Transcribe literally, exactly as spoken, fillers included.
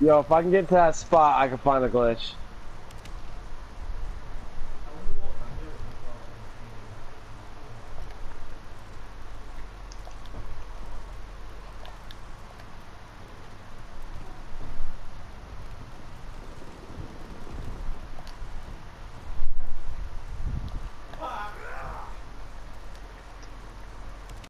Yo, if I can get to that spot, I can find the glitch.